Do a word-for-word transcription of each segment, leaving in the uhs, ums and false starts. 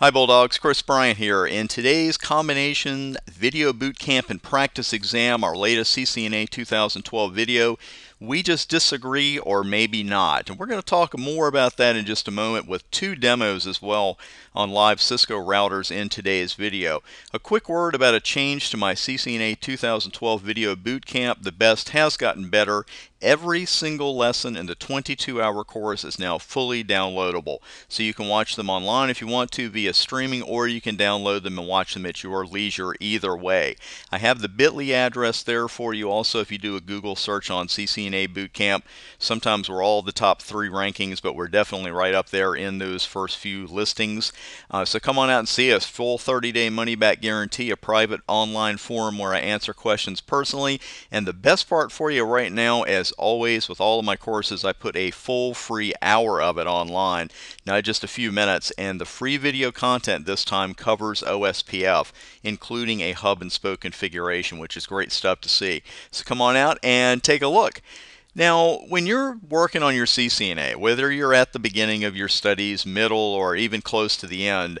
Hi Bulldogs, Chris Bryant here. In today's combination video bootcamp and practice exam, our latest C C N A two thousand twelve video, we just disagree or maybe not. And we're going to talk more about that in just a moment with two demos as well on live Cisco routers in today's video. A quick word about a change to my C C N A two thousand twelve video bootcamp. The best has gotten better. Every single lesson in the twenty-two hour course is now fully downloadable. So you can watch them online if you want to via streaming, or you can download them and watch them at your leisure either way. I have the bit dot l y address there for you also if you do a Google search on C C N A Bootcamp. Sometimes we're all the top three rankings, but we're definitely right up there in those first few listings. Uh, so come on out and see us. Full thirty day money-back guarantee, a private online forum where I answer questions personally. And the best part for you right now is, always with all of my courses, I put a full free hour of it online, not just a few minutes, and the free video content this time covers O S P F, including a hub and spoke configuration, which is great stuff to see. So come on out and take a look. Now, when you're working on your C C N A, whether you're at the beginning of your studies, middle, or even close to the end,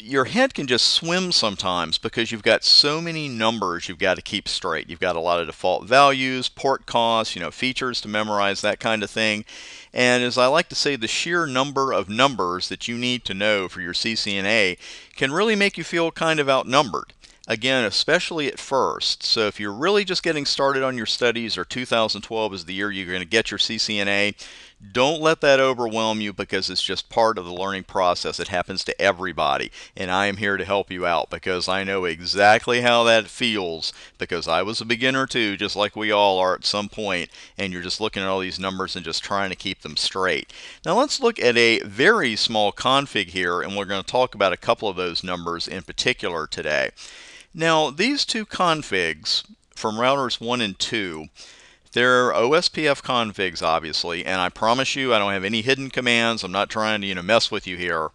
your head can just swim sometimes because you've got so many numbers you've got to keep straight. You've got a lot of default values, port costs, you know, features to memorize, that kind of thing. And as I like to say, the sheer number of numbers that you need to know for your C C N A can really make you feel kind of outnumbered. Again, especially at first. So if you're really just getting started on your studies, or two thousand twelve is the year you're going to get your C C N A, don't let that overwhelm you, because it's just part of the learning process. It happens to everybody, and I am here to help you out because I know exactly how that feels, because I was a beginner too, just like we all are at some point, and you're just looking at all these numbers and just trying to keep them straight. Now let's look at a very small config here, and we're going to talk about a couple of those numbers in particular today. Now, these two configs from routers one and two, they're O S P F configs, obviously, and I promise you I don't have any hidden commands. I'm not trying to, you know, mess with you here.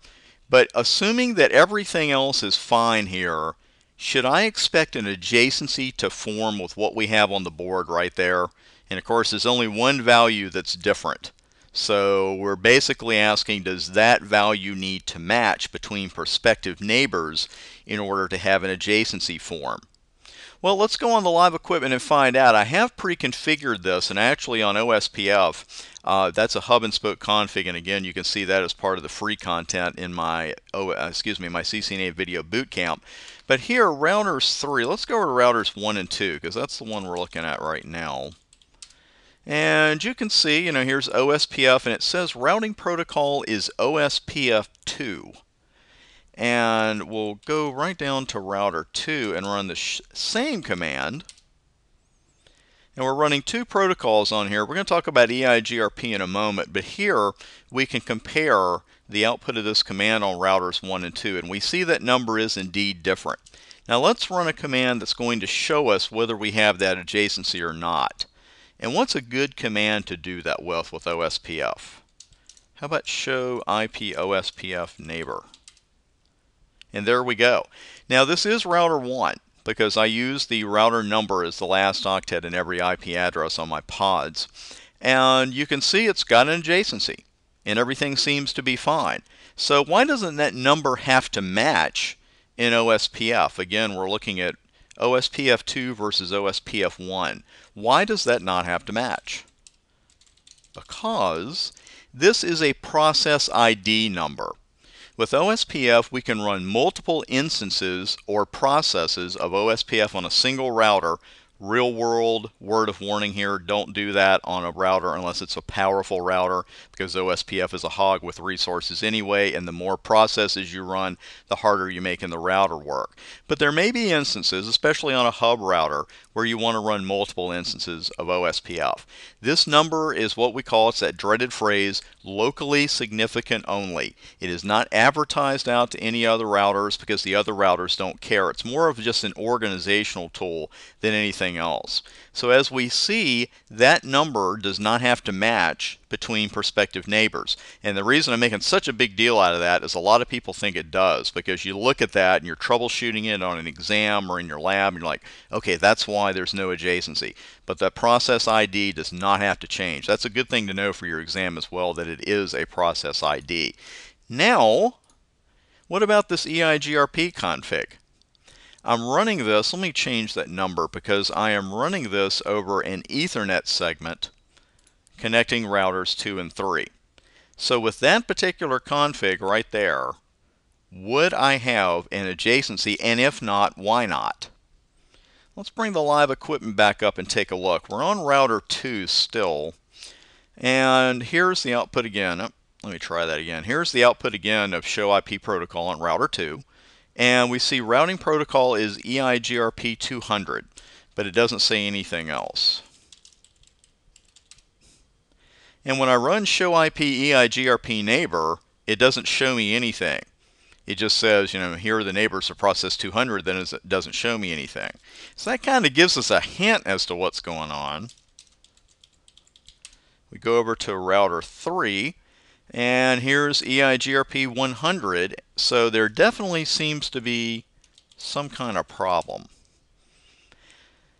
But assuming that everything else is fine here, should I expect an adjacency to form with what we have on the board right there? And, of course, there's only one value that's different. So we're basically asking, does that value need to match between prospective neighbors in order to have an adjacency form? Well, let's go on the live equipment and find out. I have pre-configured this, and actually on O S P F, uh, that's a hub and spoke config, and again, you can see that as part of the free content in my, oh, excuse me, my C C N A video bootcamp. But here, routers three, let's go over to routers one and two, because that's the one we're looking at right now. And you can see, you know, here's O S P F, and it says routing protocol is O S P F two. And we'll go right down to router two and run the sh same command. And we're running two protocols on here. We're going to talk about E I G R P in a moment, but here we can compare the output of this command on routers one and two, and we see that number is indeed different. Now let's run a command that's going to show us whether we have that adjacency or not. And what's a good command to do that with with O S P F? How about show I P O S P F neighbor? And there we go. Now this is router one, because I use the router number as the last octet in every I P address on my pods. And you can see it's got an adjacency, and everything seems to be fine. So why doesn't that number have to match in O S P F? Again, we're looking at O S P F two versus O S P F one. Why does that not have to match? Because this is a process I D number. With O S P F, we can run multiple instances or processes of O S P F on a single router. Real world, word of warning here, don't do that on a router unless it's a powerful router, because O S P F is a hog with resources anyway, and the more processes you run, the harder you make in the router work. But there may be instances, especially on a hub router, where you want to run multiple instances of O S P F. This number is what we call, it's that dreaded phrase, locally significant only. It is not advertised out to any other routers because the other routers don't care. It's more of just an organizational tool than anything else. So as we see, that number does not have to match between prospective neighbors. And the reason I'm making such a big deal out of that is a lot of people think it does, because you look at that and you're troubleshooting it on an exam or in your lab, and you're like, okay, that's why there's no adjacency. But the process I D does not have to change. That's a good thing to know for your exam as well, that it is a process I D. Now, What about this E I G R P config? I'm running this, let me change that number because I am running this over an Ethernet segment connecting routers two and three. So with that particular config right there, would I have an adjacency, and if not, why not? Let's bring the live equipment back up and take a look. We're on router two still, and here's the output again. Oh, let me try that again. Here's the output again of show I P protocol on router two. And we see routing protocol is E I G R P two hundred, but it doesn't say anything else. And when I run show I P E I G R P neighbor, it doesn't show me anything. It just says, you know, here are the neighbors of process two hundred, then it doesn't show me anything. So that kind of gives us a hint as to what's going on. We go over to router three. And here's E I G R P one hundred, so there definitely seems to be some kind of problem.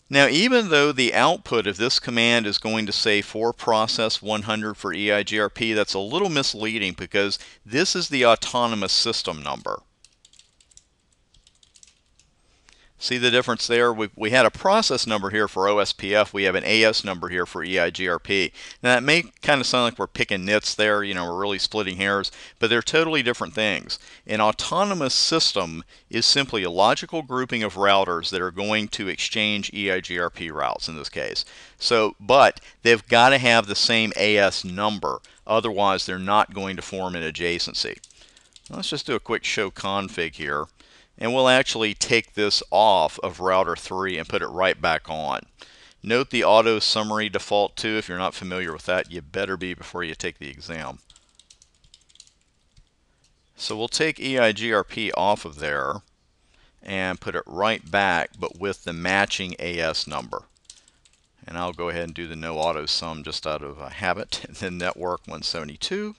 Now, even though the output of this command is going to say for process one hundred for E I G R P, that's a little misleading because this is the autonomous system number. See the difference there? We, we had a process number here for O S P F. We have an A S number here for E I G R P. Now, that may kind of sound like we're picking nits there. You know, we're really splitting hairs, but they're totally different things. An autonomous system is simply a logical grouping of routers that are going to exchange E I G R P routes in this case. So, but they've got to have the same A S number. Otherwise, they're not going to form an adjacency. Let's just do a quick show config here. And we'll actually take this off of router three and put it right back on. Note the auto summary default too. If you're not familiar with that, you better be before you take the exam. So we'll take E I G R P off of there and put it right back, but with the matching A S number. And I'll go ahead and do the no auto sum just out of a habit. And then network one seventy-two.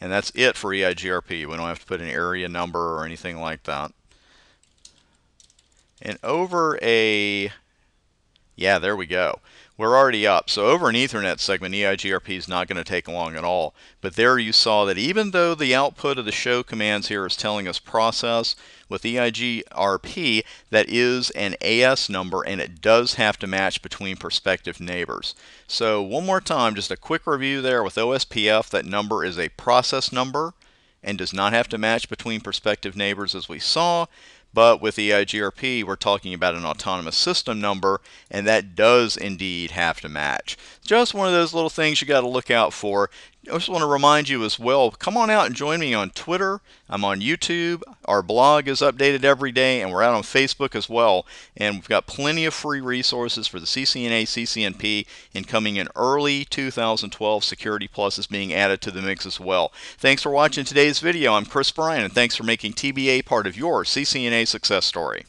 And that's it for E I G R P. We don't have to put an area number or anything like that. And over a, yeah, there we go. We're already up. So over an Ethernet segment, E I G R P is not going to take long at all. But there you saw that even though the output of the show commands here is telling us process, with E I G R P, that is an A S number, and it does have to match between prospective neighbors. So one more time, just a quick review there with O S P F, that number is a process number and does not have to match between prospective neighbors as we saw. But with E I G R P, we're talking about an autonomous system number, and that does indeed have to match. Just one of those little things you got to look out for. I just want to remind you as well, come on out and join me on Twitter. I'm on YouTube. Our blog is updated every day, and we're out on Facebook as well. And we've got plenty of free resources for the C C N A, C C N P, and coming in early two thousand twelve, Security+ is being added to the mix as well. Thanks for watching today's video. I'm Chris Bryant, and thanks for making T B A part of your C C N A success story.